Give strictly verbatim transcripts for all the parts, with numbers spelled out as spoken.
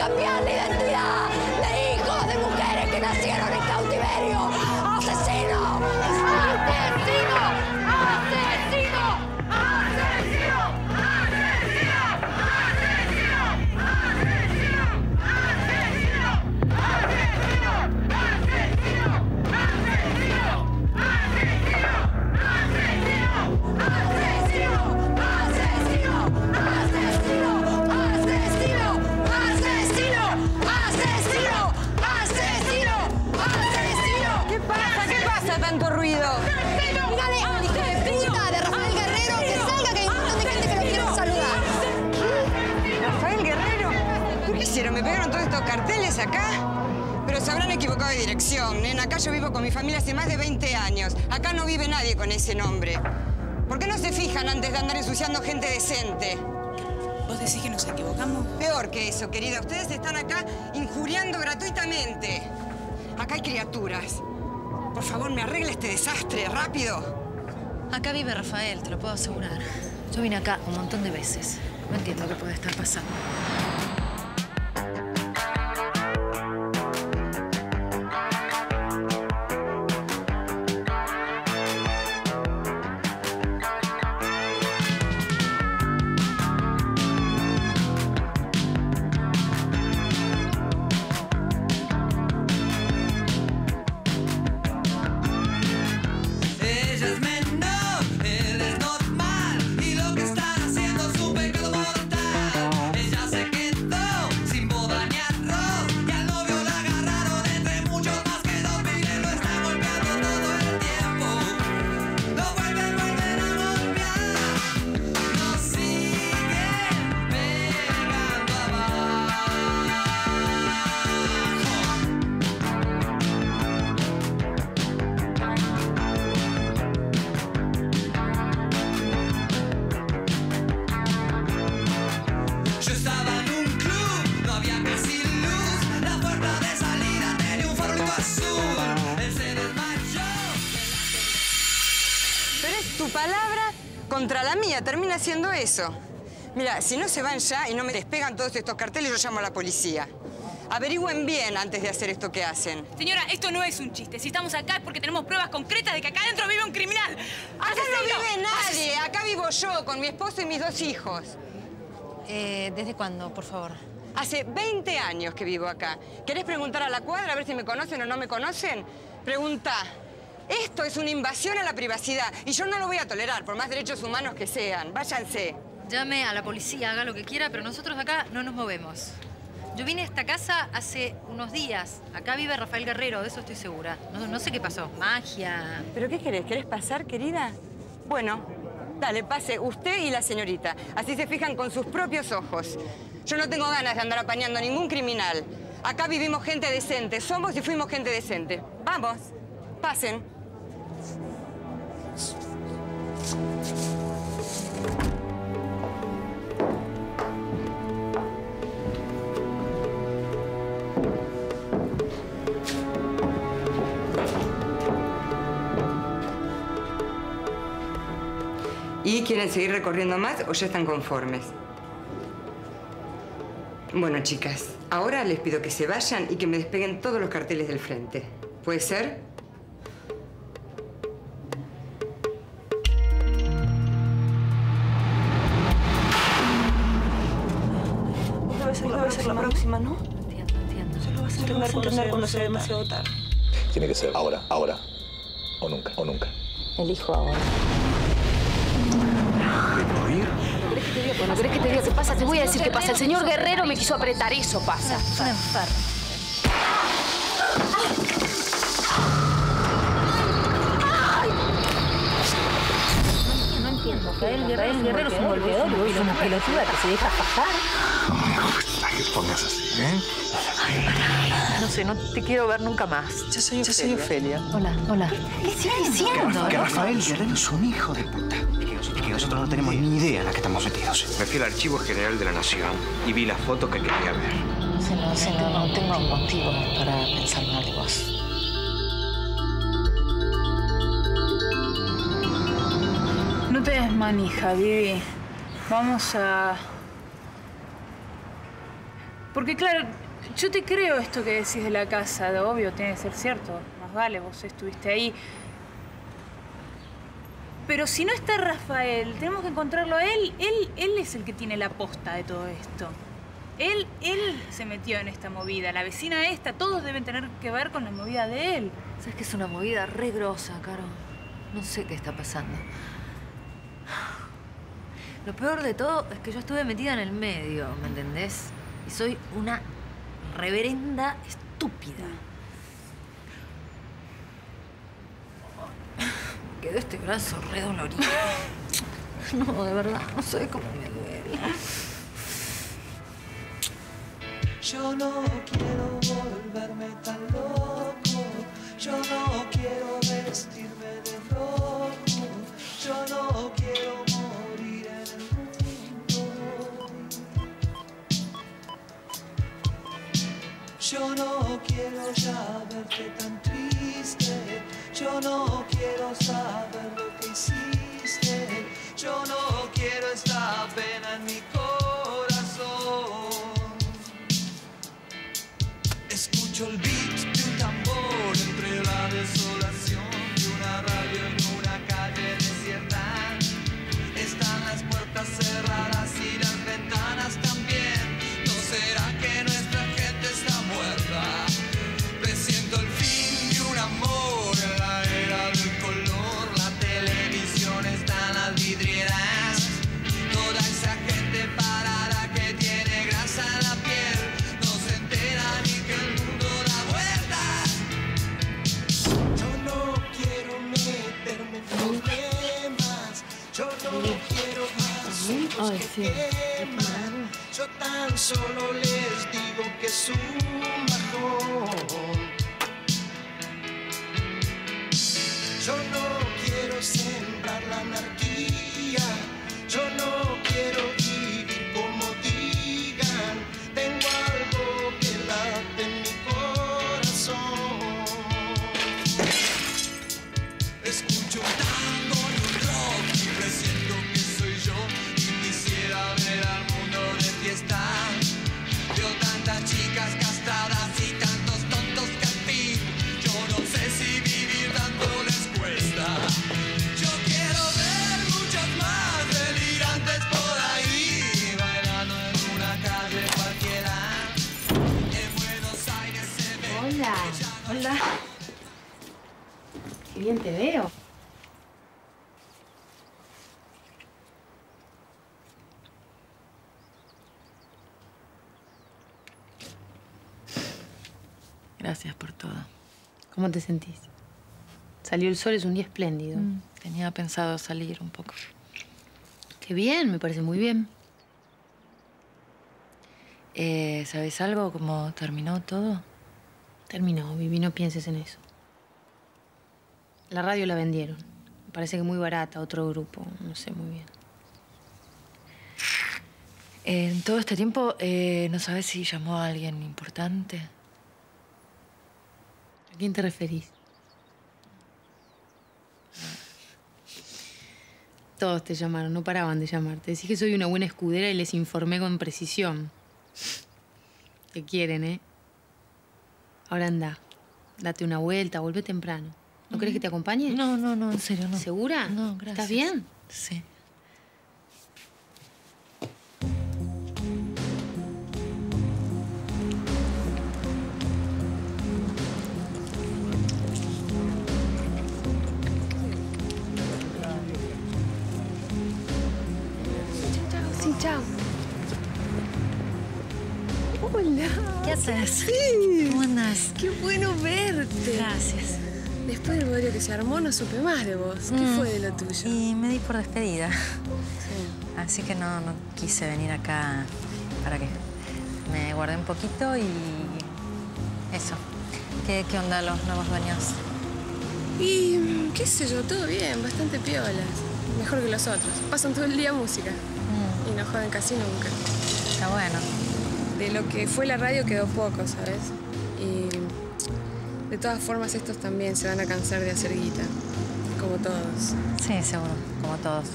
cambiar la identidad de hijos de mujeres que nacieron en cautiverio. ¡Asesino! ¡Asesino! ¡Asesino! ¡Asesino! ¡Asesino! ¡Asesino! ¡Asesino! ¡Asesino! ¡Asesino! ¡Asesino! ¡Asesino! ¡Asesino! Tanto ruido. ¡Asesino! Dígale al hijo de puta de Rafael Guerrero que salga, que hay un montón de gente que lo quiere saludar. ¿Qué? ¿Rafael Guerrero? ¿Qué hicieron? ¿Me pegaron todos estos carteles acá? Pero se habrán equivocado de dirección, nena. Acá yo vivo con mi familia hace más de veinte años. Acá no vive nadie con ese nombre. ¿Por qué no se fijan antes de andar ensuciando gente decente? ¿Vos decís que nos equivocamos? Peor que eso, querida. Ustedes están acá injuriando gratuitamente. Acá hay criaturas. Por favor, me arregla este desastre, rápido. Acá vive Rafael, te lo puedo asegurar. Yo vine acá un montón de veces. No entiendo qué puede estar pasando. Contra la mía termina siendo eso. Mira, si no se van ya y no me despegan todos estos carteles, yo llamo a la policía. Averigüen bien antes de hacer esto que hacen. Señora, esto no es un chiste. Si estamos acá es porque tenemos pruebas concretas de que acá adentro vive un criminal. Acá Asesino. No vive nadie. Asesino. Acá vivo yo con mi esposo y mis dos hijos. Eh, ¿Desde cuándo, por favor? Hace veinte años que vivo acá. ¿Querés preguntar a la cuadra a ver si me conocen o no me conocen? Pregunta. Esto es una invasión a la privacidad y yo no lo voy a tolerar, por más derechos humanos que sean. Váyanse. Llame a la policía, haga lo que quiera, pero nosotros acá no nos movemos. Yo vine a esta casa hace unos días. Acá vive Rafael Guerrero, de eso estoy segura. No, no sé qué pasó. Magia. ¿Pero qué querés? ¿Querés pasar, querida? Bueno, dale, pase usted y la señorita. Así se fijan con sus propios ojos. Yo no tengo ganas de andar apañando a ningún criminal. Acá vivimos gente decente. Somos y fuimos gente decente. Vamos, pasen. ¿Y quieren seguir recorriendo más o ya están conformes? Bueno, chicas, ahora les pido que se vayan y que me despeguen todos los carteles del frente. ¿Puede ser? La próxima, ¿no? No entiendo, no entiendo. Solo vas a entender, vas a entender cuando sea demasiado tarde. Tiene que ser ahora, ahora. O nunca, o nunca. Elijo ahora. ¿De morir? No querés que te diga, no querés que te diga qué pasa. Te voy a decir qué pasa. El señor Guerrero me quiso apretar. Eso pasa. Es un enfermo. Rafael Guerrero es un golpeador y una pelotuda que se deja fajar. No me gusta que pongas así, ¿eh? No sé, no te quiero ver nunca más. Yo soy Ophelia. Yo soy Ophelia. Hola, hola. ¿Qué sigue diciendo? Que Rafael Guerrero es un hijo de puta. Y que nosotros no tenemos ni idea en la que estamos metidos. Me fui al Archivo General de la Nación y vi las fotos que quería ver. Sí, no, sí, no, no tengo motivos para pensar mal de vos. No te des manija, Vivi. Vamos a... Porque claro, yo te creo esto que decís de la casa, de obvio, tiene que ser cierto. Más vale, vos estuviste ahí. Pero si no está Rafael, tenemos que encontrarlo a él. Él, él es el que tiene la posta de todo esto. Él, él se metió en esta movida. La vecina esta, todos deben tener que ver con la movida de él. Sabes que es una movida re grosa, Caro. No sé qué está pasando. Lo peor de todo es que yo estuve metida en el medio, ¿me entendés? Y soy una reverenda estúpida. Me quedó este brazo re dolorido. No, de verdad, no sé cómo me duele. Yo no quiero volverme tan loco. Yo no quiero vestirme de loco. Yo no quiero morir en el mundo. Yo no quiero ya verte tan triste. Yo no quiero saber lo que hiciste. Yo no quiero esta pena en mi corazón. Escucho el beat de un tambor entre la desolación de una radio en una calle desierta. Están las puertas cerradas y las ventanas también. ¿No será que nuestra gente está muerta? Presiento el fin de un amor en la era del color. La televisión está en las vidrieras. Toda esa gente parada que tiene grasa en la piel. Ay, sí. Yo tan solo les digo que es un bajón. Yo no quiero sembrar la anarquía. Yo no quiero vivir como digan. Tengo algo que late en mi corazón. Escucho un tango y un rock y presiento que soy yo. Ver al mundo de fiesta. Veo tantas chicas castradas y tantos tontos que al fin yo no sé si vivir tanto les cuesta. Yo quiero ver muchas más delirantes por ahí bailando en una calle cualquiera. En Buenos Aires se ve. Hola, hola. Qué bien te veo. Gracias por todo. ¿Cómo te sentís? Salió el sol, es un día espléndido. Mm. Tenía pensado salir un poco. Qué bien, me parece muy bien. Eh, ¿Sabés algo? ¿Cómo terminó todo? Terminó, Vivi, no pienses en eso. La radio la vendieron. Me parece que muy barata, otro grupo, no sé muy bien. En eh, todo este tiempo, eh, ¿no sabés si llamó a alguien importante? ¿A quién te referís? Todos te llamaron, no paraban de llamarte. Decís que soy una buena escudera y les informé con precisión. Te quieren, ¿eh? Ahora anda, date una vuelta, vuelve temprano. ¿No querés que te acompañe? No, no, no, en serio, no. ¿Segura? No, gracias. ¿Estás bien? Sí. Chao. Hola. ¿Qué haces? Sí. ¿Cómo andás? Qué bueno verte. Gracias. Después del bodrio que se armó, no supe más de vos. Mm. ¿Qué fue de lo tuyo? Y me di por despedida. Sí. Así que no, no quise venir acá. ¿Para qué? Me guardé un poquito y... eso. ¿Qué, qué onda los nuevos dueños? Y... qué sé yo, todo bien. Bastante piolas. Mejor que los otros. Pasan todo el día música. Y no joden casi nunca. Está bueno. De lo que fue la radio quedó poco, ¿sabes? Y de todas formas estos también se van a cansar de hacer guita. Como todos. Sí, seguro. Como todos.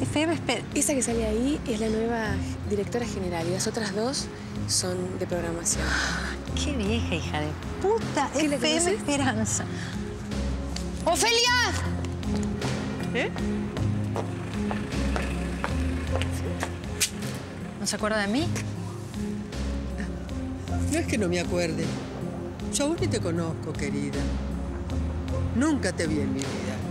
F M Espera. Esa que sale ahí es la nueva directora general y las otras dos son de programación. ¡Qué vieja, hija de puta! F M Esperanza. ¡Ophelia! ¿Eh? ¿No se acuerda de mí? No es que no me acuerde. Yo aún ni te conozco, querida. Nunca te vi en mi vida.